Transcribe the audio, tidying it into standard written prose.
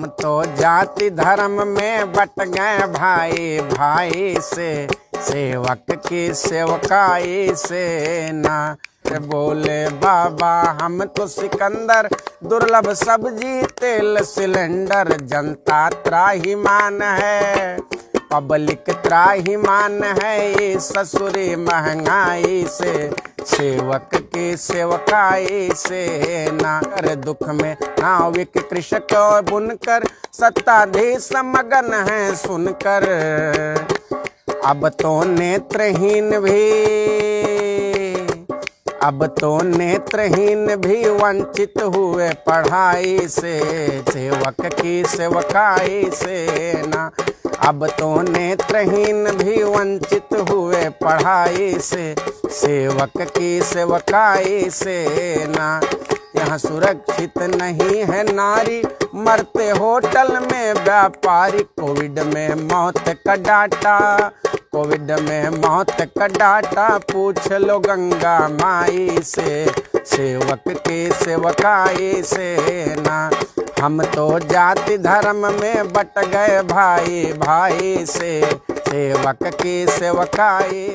हम तो जाति धर्म में बट गए भाई भाई से, सेवक की सेवकाई से ना बोले बाबा हम तो सिकंदर, दुर्लभ सब्जी तेल सिलेंडर। जनता त्राहिमान है, पब्लिक त्राहिमान है इस ससुरी महंगाई से, सेवक की सेवकाई से ना। दुख में नाविक कृषक और बुनकर, सत्ताधीश मगन है सुनकर। अब तो नेत्रहीन भी वंचित हुए पढ़ाई से, सेवक की सेवकाई से ना। अब तो नेत्रहीन भी वंचित हुए पढ़ाई से, सेवक की सेवकाई से ना। यहाँ सुरक्षित नहीं है नारी, मरते होटल में व्यापारी। कोविड में मौत का डाटा पूछ लो गंगा माई से, सेवक की सेवकाई से ना। हम तो जाति धर्म में बट गए भाई भाई से, सेवक की सेवकाई।